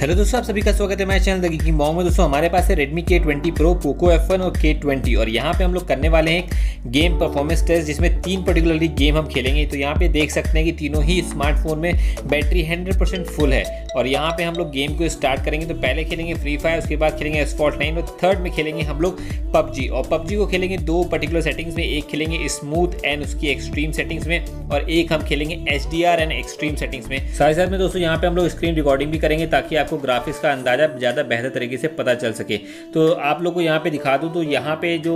Hello दोस्तों, आप सभी का स्वागत है मेरे चैनल की मॉन्ग में। दोस्तों हमारे पास है Redmi K20 Pro, Poco F1 और K20 और यहाँ पे हम लोग करने वाले हैं गेम परफॉर्मेंस टेस्ट, जिसमें तीन पर्टिकुलरली गेम हम खेलेंगे। तो यहाँ पे देख सकते हैं कि तीनों ही स्मार्टफोन में बैटरी 100% फुल है और यहाँ पे हम लोग गेम को स्टार्ट करेंगे। तो पहले खेलेंगे फ्री फायर, उसके बाद खेलेंगे एस्फॉल्ट 9 और थर्ड में खेलेंगे हम लोग PUBG। और PUBG को खेलेंगे दो पर्टिकुलर सेटिंग्स में, एक खेलेंगे स्मूथ एंड उसकी एक्सट्रीम सेटिंग्स में और एक हम खेलेंगे HDR एंड एक्सट्रीम सेटिंग्स में। साथ में दोस्तों यहाँ पे हम लोग स्क्रीन रिकॉर्डिंग भी करेंगे ताकि आपको ग्राफिक्स का अंदाजा ज़्यादा बेहतर तरीके से पता चल सके। तो आप लोग को यहाँ पे दिखा दूँ तो यहाँ पे जो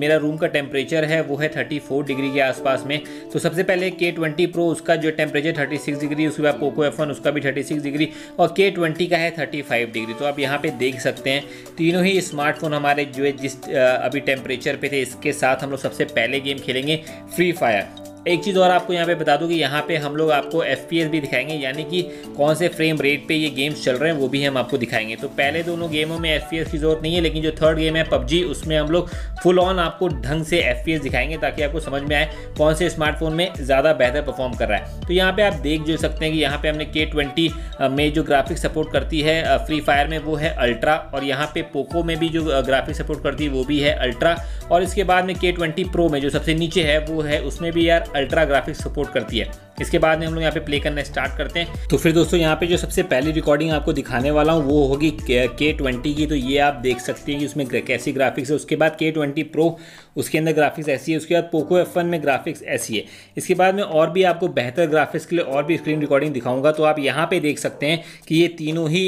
मेरा रूम का टेम्परेचर है वो है 34 डिग्री के आसपास में। तो सबसे पहले K20 Pro उसका जो टेम्परेचर 36 डिग्री, उसके बाद Poco F1 उसका भी 36 डिग्री और K20 का है 35 डिग्री। तो आप यहाँ पे देख सकते हैं तीनों ही स्मार्टफोन हमारे जो है जिस अभी टेम्परेचर पे थे, इसके साथ हम लोग सबसे पहले गेम खेलेंगे फ्री फायर। एक चीज़ और आपको यहाँ पे बता दूँ कि यहाँ पे हम लोग आपको FPS भी दिखाएंगे, यानी कि कौन से फ्रेम रेट पे ये गेम्स चल रहे हैं वो भी हम आपको दिखाएंगे। तो पहले दोनों गेमों में FPS की ज़रूरत नहीं है, लेकिन जो थर्ड गेम है PUBG उसमें हम लोग फुल ऑन आपको ढंग से FPS दिखाएंगे ताकि आपको समझ में आए कौन से स्मार्टफोन में ज़्यादा बेहतर परफॉर्म कर रहा है। तो यहाँ पर आप देख जो सकते हैं कि यहाँ पर हमने K20 में जो ग्राफिक्स सपोर्ट करती है फ्री फायर में वो है अल्ट्रा और यहाँ पर पोको में भी जो ग्राफिक्स सपोर्ट करती है वो भी है अल्ट्रा। और इसके बाद में K20 Pro में जो सबसे नीचे है वो है, उसमें भी यार अल्ट्रा ग्राफिक्स सपोर्ट करती है। इसके बाद में हम लोग यहाँ पे प्ले करना स्टार्ट करते हैं। तो फिर दोस्तों यहाँ पे जो सबसे पहली रिकॉर्डिंग आपको दिखाने वाला हूँ वो होगी K20 की। तो ये आप देख सकते हैं कि उसमें कैसी ग्राफिक्स है। उसके बाद K20 Pro उसके अंदर ग्राफिक्स ऐसी है, उसके बाद Poco F1 में ग्राफिक्स ऐसी है। इसके बाद में और भी आपको बेहतर ग्राफिक्स के लिए और भी स्क्रीन रिकॉर्डिंग दिखाऊंगा। तो आप यहाँ पर देख सकते हैं कि ये तीनों ही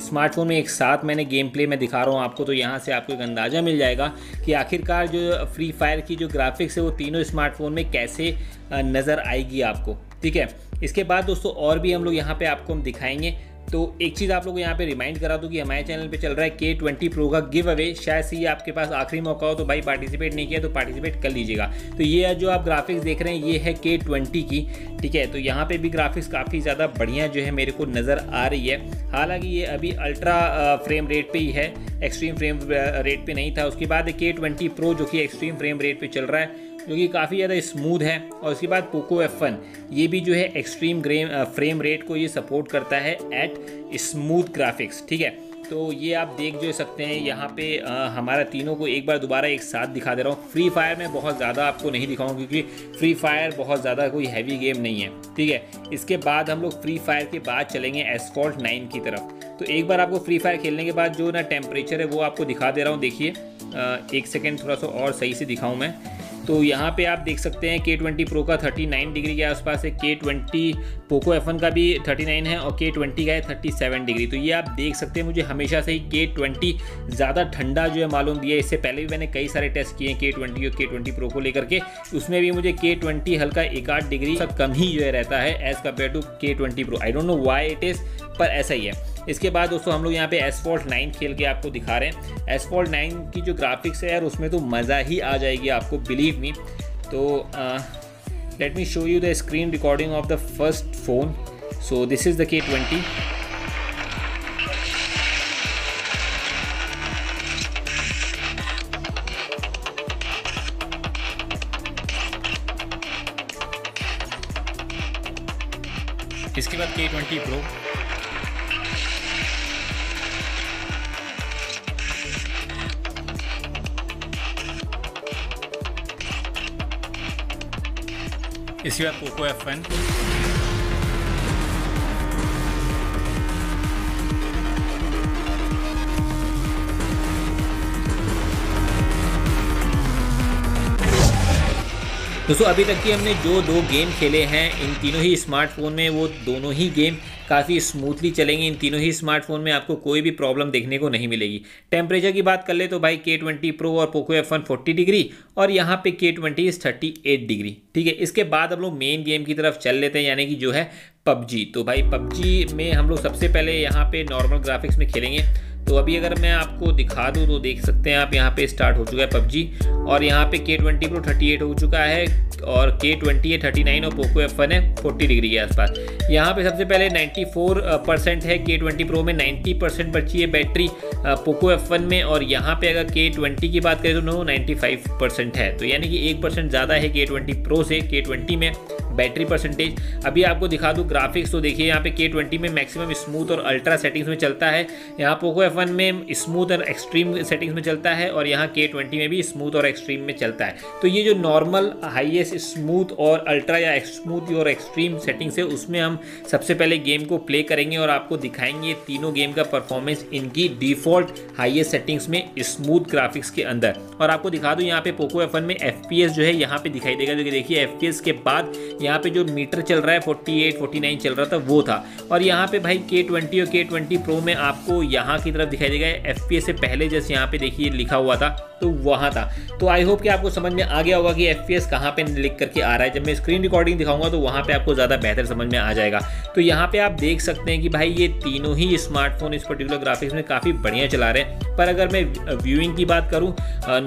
स्मार्टफोन में एक साथ मैंने गेम प्ले में दिखा रहा हूँ आपको। तो यहाँ से आपको एक अंदाज़ा मिल जाएगा कि आखिरकार जो फ्री फायर की जो ग्राफिक्स है वो तीनों स्मार्टफोन में कैसे नज़र आएगी आपको, ठीक है। इसके बाद दोस्तों और भी हम लोग यहाँ पे आपको हम दिखाएंगे। तो एक चीज़ आप लोगों को यहाँ पे रिमाइंड करा दूँ कि हमारे चैनल पे चल रहा है K20 Pro का गिव अवे। शायद से ये आपके पास आखिरी मौका हो, तो भाई पार्टिसिपेट नहीं किया तो पार्टिसिपेट कर लीजिएगा। तो ये जो आप ग्राफिक्स देख रहे हैं ये है K20 की, ठीक है। तो यहाँ पे भी ग्राफिक्स काफ़ी ज़्यादा बढ़िया जो है मेरे को नज़र आ रही है, हालाँकि ये अभी अल्ट्रा फ्रेम रेट पर ही है, एक्सट्रीम फ्रेम रेट पर नहीं था। उसके बाद K20 Pro जो कि एक्सट्रीम फ्रेम रेट पर चल रहा है, जो कि काफ़ी ज़्यादा स्मूथ है। और उसके बाद Poco F1 ये भी जो है एक्सट्रीम फ्रेम रेट को ये सपोर्ट करता है एट स्मूथ ग्राफिक्स, ठीक है। तो ये आप देख जो सकते हैं यहाँ पे हमारा तीनों को एक बार दोबारा एक साथ दिखा दे रहा हूँ। फ्री फायर में बहुत ज़्यादा आपको नहीं दिखाऊंगा क्योंकि फ्री फायर बहुत ज़्यादा कोई हैवी गेम नहीं है, ठीक है। इसके बाद हम लोग फ्री फायर के बाद चलेंगे एस्फॉल्ट 9 की तरफ। तो एक बार आपको फ्री फायर खेलने के बाद जो ना टेम्परेचर है वो आपको दिखा दे रहा हूँ। देखिए एक सेकेंड थोड़ा सा और सही से दिखाऊँ मैं। तो यहाँ पे आप देख सकते हैं K20 Pro का 39 डिग्री के आसपास है, K20 Poco F1 का भी 39 है और K20 का है 37 डिग्री। तो ये आप देख सकते हैं मुझे हमेशा से ही K20 ज़्यादा ठंडा जो है मालूम दिया है। इससे पहले भी मैंने कई सारे टेस्ट किए हैं K20 और K20 Pro को लेकर के, उसमें भी मुझे K20 हल्का 1-8 डिग्री से कम ही जो है रहता है as compare to K20 Pro। I don't know why it is, पर ऐसा ही है। इसके बाद दोस्तों हम लोग यहाँ पे एस्फॉल्ट 9 खेल के आपको दिखा रहे हैं। एस्फॉल्ट 9 की जो ग्राफिक्स है यार उसमें तो मज़ा ही आ जाएगी आपको, बिलीव मी। तो let me show you the screen recording of the first phone. So this is the K20। इसके बाद K20 Pro। इसके बाद Poco F1। दोस्तों अभी तक की हमने जो दो गेम खेले हैं इन तीनों ही स्मार्टफोन में, वो दोनों ही गेम काफ़ी स्मूथली चलेंगे। इन तीनों ही स्मार्टफोन में आपको कोई भी प्रॉब्लम देखने को नहीं मिलेगी। टेम्परेचर की बात कर ले तो भाई K20 Pro और Poco F1 40 डिग्री और यहाँ पे K20 इज़ 38 डिग्री, ठीक है। इसके बाद हम लोग मेन गेम की तरफ चल लेते हैं, यानी कि जो है PUBG। तो भाई PUBG में हम लोग सबसे पहले यहाँ पे नॉर्मल ग्राफिक्स में खेलेंगे। तो अभी अगर मैं आपको दिखा दूँ तो देख सकते हैं आप यहाँ पे स्टार्ट हो चुका है PUBG और यहाँ पे K20 Pro 38 हो चुका है और K20 है 39 और Poco F1 है 40 डिग्री के आसपास। यहाँ पे सबसे पहले 94% है K20 Pro में, 90% बची है बैटरी Poco F1 में। और यहाँ पे अगर K20 की बात करें तो 95% है, तो यानी कि 1% ज़्यादा है K20 Pro से K20 में। बैटरी परसेंटेज अभी आपको दिखा दूँ ग्राफिक्स तो देखिए यहाँ पे K20 में मैक्सिमम स्मूथ और अल्ट्रा सेटिंग्स में चलता है, यहाँ पोको F1 में स्मूथ और एक्सट्रीम सेटिंग्स में चलता है और यहाँ K20 में भी स्मूथ और एक्सट्रीम में चलता है। तो ये जो नॉर्मल हाईएस्ट स्मूथ और अल्ट्रा या स्मूथ और एक्सट्रीम सेटिंग्स है उसमें हम सबसे पहले गेम को प्ले करेंगे और आपको दिखाएंगे तीनों गेम का परफॉर्मेंस इनकी डिफ़ॉल्ट हाईएस्ट सेटिंग्स में स्मूथ ग्राफिक्स के अंदर। और आपको दिखा दूँ यहाँ पे पोको F1 में FPS जो है यहाँ पे दिखाई देगा, जो कि देखिए FPS के बाद यहाँ पे जो मीटर चल रहा है 48 49 चल रहा था वो था, और यहाँ पे भाई K20 और K20 Pro में आपको यहाँ की तरफ दिखाई देगा FPS से पहले जैसे यहाँ पे देखिए लिखा हुआ था तो वहाँ था। तो आई होप कि आपको समझ में आ गया होगा कि FPS कहाँ पे लिख करके आ रहा है, जब मैं स्क्रीन रिकॉर्डिंग दिखाऊंगा तो वहाँ पे आपको ज़्यादा बेहतर समझ में आ जाएगा। तो यहाँ पे आप देख सकते हैं कि भाई ये तीनों ही स्मार्टफोन इस पर्टिकुलर ग्राफिक्स में काफ़ी बढ़िया चला रहे हैं। पर अगर मैं व्यूइंग की बात करूँ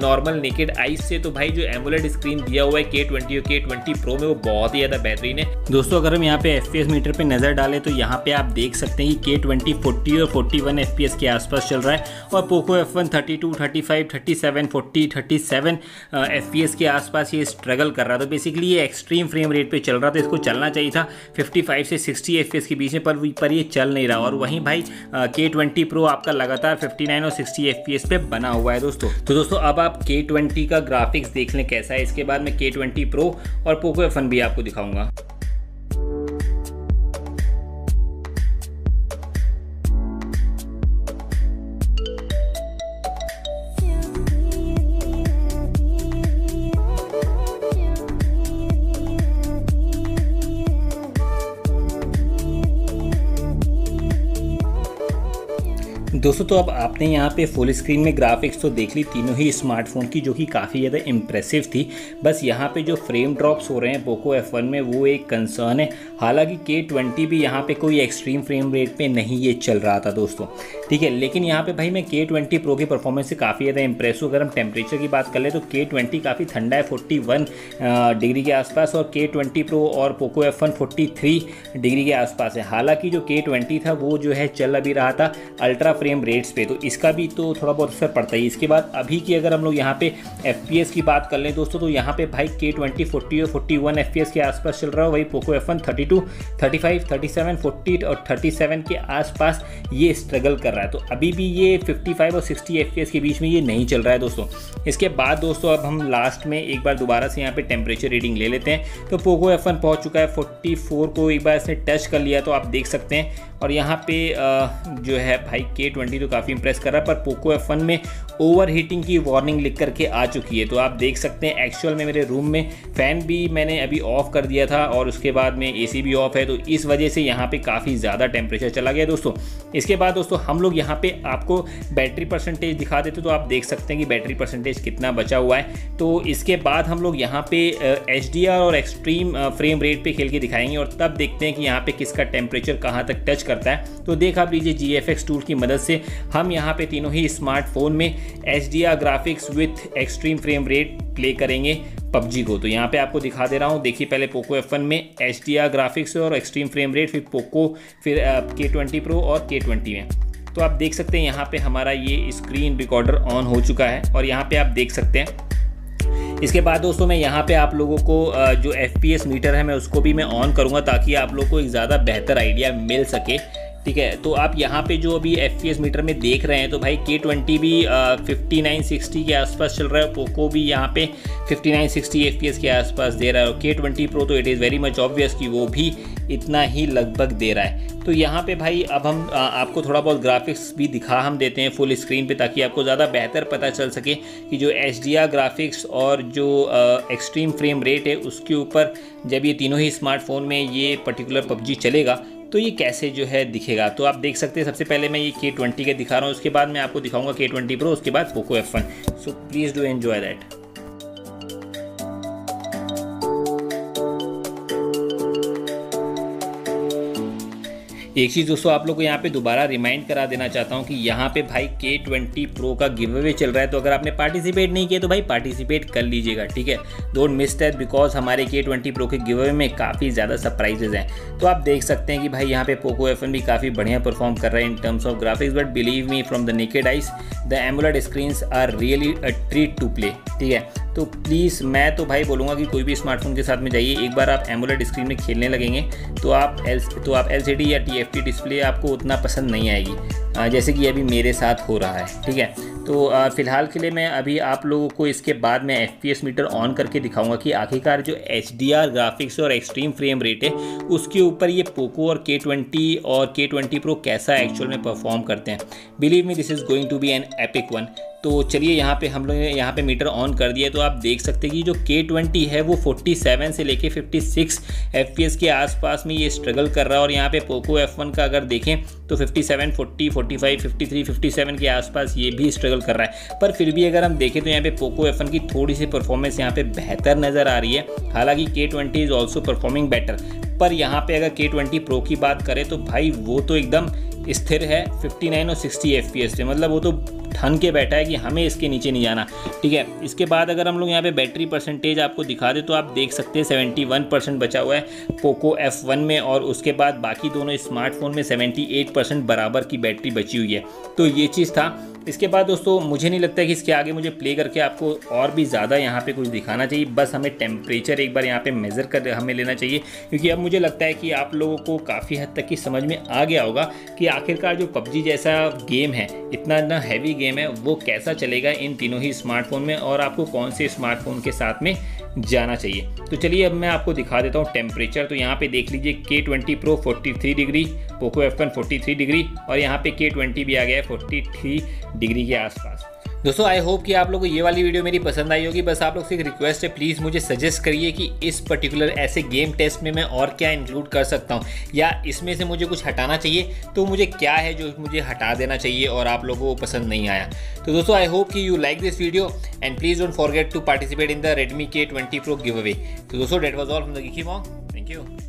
नॉर्मल नेकेड आइज से तो भाई जो एमोलेड स्क्रीन दिया हुआ है K20 और K20 Pro में वो बहुत ही ज़्यादा बेहतरीन है। दोस्तों अगर हम यहाँ पे FPS मीटर पर नज़र डालें तो यहाँ पे आप देख सकते हैं कि K20 40 और 41 FPS के आसपास चल रहा है और पोको F1 32 35 37 40 37 FPS के आसपास ये स्ट्रगल कर रहा था। बेसिकली ये एक्सट्रीम फ्रेम रेट पे चल रहा था, इसको चलना चाहिए था 55 से 60 FPS के बीच में, पर ये चल नहीं रहा। और वहीं भाई K20 Pro आपका लगातार 59 और 60 FPS पे बना हुआ है दोस्तों। तो दोस्तों अब आप K20 का ग्राफिक्स देख लें कैसा है, इसके बाद मैं K20 Pro और Poco F1 भी आपको दिखाऊंगा। दोस्तों तो अब आपने यहाँ पे फुल स्क्रीन में ग्राफिक्स तो देख ली तीनों ही स्मार्टफोन की, जो कि काफ़ी ज़्यादा इम्प्रेसिव थी। बस यहाँ पे जो फ्रेम ड्रॉप्स हो रहे हैं पोको F1 में वो एक कंसर्न है, हालांकि K20 भी यहाँ पे कोई एक्सट्रीम फ्रेम रेट पे नहीं ये चल रहा था दोस्तों, ठीक है। लेकिन यहाँ पे भाई मैं K20 Pro की परफॉर्मेंस से काफ़ी ज़्यादा इम्प्रेस हूँ। अगर हम टेम्परेचर की बात कर ले तो K20 काफ़ी ठंडा है 41 डिग्री के आसपास, और K20 Pro और पोको F1 43 डिग्री के आसपास है। हालाँकि जो K20 था वो जो है चल अभी रहा था अल्ट्रा फ्रेम रेट्स पे, तो इसका भी तो थोड़ा बहुत असर पड़ता है। इसके बाद अभी की अगर हम लोग यहाँ पे FPS की बात कर लें दोस्तों तो यहाँ पे भाई K20 40 और 41 FPS के आसपास चल रहा है, वही पोको F1 32 35 37 40 और 37 के आसपास ये स्ट्रगल कर रहा है। तो अभी भी ये 55 और 60 FPS के बीच में ये नहीं चल रहा है दोस्तों। इसके बाद दोस्तों अब हम लास्ट में एक बार दोबारा से यहाँ पे टेम्परेचर रीडिंग ले लेते हैं। तो पोको F1 पहुँच चुका है 44 को, एक बार इसने टच कर लिया तो आप देख सकते हैं। और यहाँ पे जो है भाई K20 तो काफ़ी इंप्रेस कर रहा है, पर पोको F1 में ओवर हीटिंग की वार्निंग लिख करके आ चुकी है। तो आप देख सकते हैं एक्चुअल में मेरे रूम में फ़ैन भी मैंने अभी ऑफ़ कर दिया था और उसके बाद में AC भी ऑफ़ है, तो इस वजह से यहाँ पे काफ़ी ज़्यादा टेम्परेचर चला गया दोस्तों। इसके बाद दोस्तों हम लोग यहाँ पे आपको बैटरी परसेंटेज दिखा देते तो आप देख सकते हैं कि बैटरी परसेंटेज कितना बचा हुआ है। तो इसके बाद हम लोग यहाँ पे HDR और एक्सट्रीम फ्रेम रेट पर खेल के दिखाएंगे और तब देखते हैं कि यहाँ पर किसका टेम्परेचर कहाँ तक टच करता है। तो देख आप लीजिए GFX टूल की मदद से हम यहाँ पे तीनों ही स्मार्टफोन में HDR graphics with extreme frame rate play करेंगे PUBG को। तो यहाँ पे आपको दिखा दे रहा हूँ, देखिए पहले पोको F1 में HDR ग्राफिक्स और एक्सट्रीम फ्रेम रेट, फिर पोको, फिर K20 Pro और K20 में। तो आप देख सकते हैं यहाँ पे हमारा ये स्क्रीन रिकॉर्डर ऑन हो चुका है और यहाँ पे आप देख सकते हैं। इसके बाद दोस्तों मैं यहाँ पे आप लोगों को जो FPS मीटर है मैं उसको भी मैं ऑन करूँगा ताकि आप लोग को एक ज़्यादा बेहतर आइडिया मिल सके, ठीक है। तो आप यहाँ पे जो अभी FPS मीटर में देख रहे हैं तो भाई K20 भी 59-60 के आसपास चल रहा है, पोको भी यहाँ पे 59-60 FPS के आसपास दे रहा है, और K20 Pro तो it is very much obvious कि वो भी इतना ही लगभग दे रहा है। तो यहाँ पे भाई अब हम आपको थोड़ा बहुत ग्राफिक्स भी दिखा हम देते हैं फुल स्क्रीन पे ताकि आपको ज़्यादा बेहतर पता चल सके कि जो HDR ग्राफिक्स और जो एक्सट्रीम फ्रेम रेट है उसके ऊपर जब ये तीनों ही स्मार्टफोन में ये पर्टिकुलर PUBG चलेगा तो ये कैसे जो है दिखेगा। तो आप देख सकते हैं सबसे पहले मैं ये K20 का दिखा रहा हूँ, उसके बाद मैं आपको दिखाऊंगा K20 Pro, उसके बाद Poco F1। So please do enjoy that. एक चीज़ दोस्तों आप लोग को यहाँ पे दोबारा रिमाइंड करा देना चाहता हूँ कि यहाँ पे भाई K20 Pro का गिव अवे चल रहा है, तो अगर आपने पार्टिसिपेट नहीं किया तो भाई पार्टिसिपेट कर लीजिएगा, ठीक है। डोंट मिस दैट बिकॉज हमारे K20 Pro के गिव अवे में काफ़ी ज़्यादा सरप्राइजेज हैं। तो आप देख सकते हैं कि भाई यहाँ पे पोको F1 भी काफ़ी बढ़िया परफॉर्म कर रहा है in terms of graphics, but believe me from the naked eyes the AMOLED screens are really a treat to play, ठीक है। तो प्लीज़ मैं तो भाई बोलूँगा कि कोई भी स्मार्टफोन के साथ में जाइए, एक बार आप एमोलेड स्क्रीन में खेलने लगेंगे तो आप LCD या TFT डिस्प्ले आपको उतना पसंद नहीं आएगी जैसे कि अभी मेरे साथ हो रहा है। ठीक है, तो फ़िलहाल के लिए मैं अभी आप लोगों को इसके बाद में FPS मीटर ऑन करके दिखाऊंगा कि आखिरकार जो HDR ग्राफिक्स और एक्सट्रीम फ्रेम रेट है उसके ऊपर ये पोको और K20 और K20 Pro कैसा एक्चुअल में परफॉर्म करते हैं। Believe me this is going to be an epic one. तो चलिए यहाँ पे हम लोग यहाँ पे मीटर ऑन कर दिया, तो आप देख सकते हैं कि जो K20 है वो 47 से लेके 56 FPS के आसपास में ये स्ट्रगल कर रहा है। और यहाँ पे पोको F1 का अगर देखें तो 57, 40, 45, 53, 57 के आसपास ये भी स्ट्रगल कर रहा है। पर फिर भी अगर हम देखें तो यहाँ पे पोको F1 की थोड़ी सी परफॉर्मेंस यहाँ पे बेहतर नज़र आ रही है। हालाँकि K20 is also performing better, पर यहाँ पे अगर K20 Pro की बात करें तो भाई वो तो एकदम स्थिर है 59 और 60 FPS पे, मतलब वो तो ठन के बैठा है कि हमें इसके नीचे नहीं जाना। ठीक है, इसके बाद अगर हम लोग यहाँ पे बैटरी परसेंटेज आपको दिखा दे तो आप देख सकते हैं 71% बचा हुआ है पोको F1 में, और उसके बाद बाकी दोनों स्मार्टफोन में 78% बराबर की बैटरी बची हुई है। तो ये चीज़ था। इसके बाद दोस्तों मुझे नहीं लगता है कि इसके आगे मुझे प्ले करके आपको और भी ज़्यादा यहाँ पे कुछ दिखाना चाहिए, बस हमें टेम्परेचर एक बार यहाँ पे मेज़र कर हमें लेना चाहिए, क्योंकि अब मुझे लगता है कि आप लोगों को काफ़ी हद तक की समझ में आ गया होगा कि आखिरकार जो PUBG जैसा गेम है, इतना ना हैवी गेम है, वो कैसा चलेगा इन तीनों ही स्मार्टफोन में और आपको कौन से स्मार्टफोन के साथ में जाना चाहिए। तो चलिए अब मैं आपको दिखा देता हूँ टेम्परेचर। तो यहाँ पे देख लीजिए K20 Pro 43 degree, Poco F1 43 degree और यहाँ पे K20 भी आ गया है 43 डिग्री के आसपास। दोस्तों आई होप कि आप लोगों को ये वाली वीडियो मेरी पसंद आई होगी। बस आप लोग से एक रिक्वेस्ट है, प्लीज़ मुझे सजेस्ट करिए कि इस पर्टिकुलर ऐसे गेम टेस्ट में मैं और क्या इंक्लूड कर सकता हूँ, या इसमें से मुझे कुछ हटाना चाहिए तो मुझे क्या है जो मुझे हटा देना चाहिए और आप लोगों को पसंद नहीं आया। तो दोस्तों आई होप कि you like this video and please don't forget to participate in the Redmi K20 Pro give away. तो दोस्तों that was all from the geeky mom, thank you.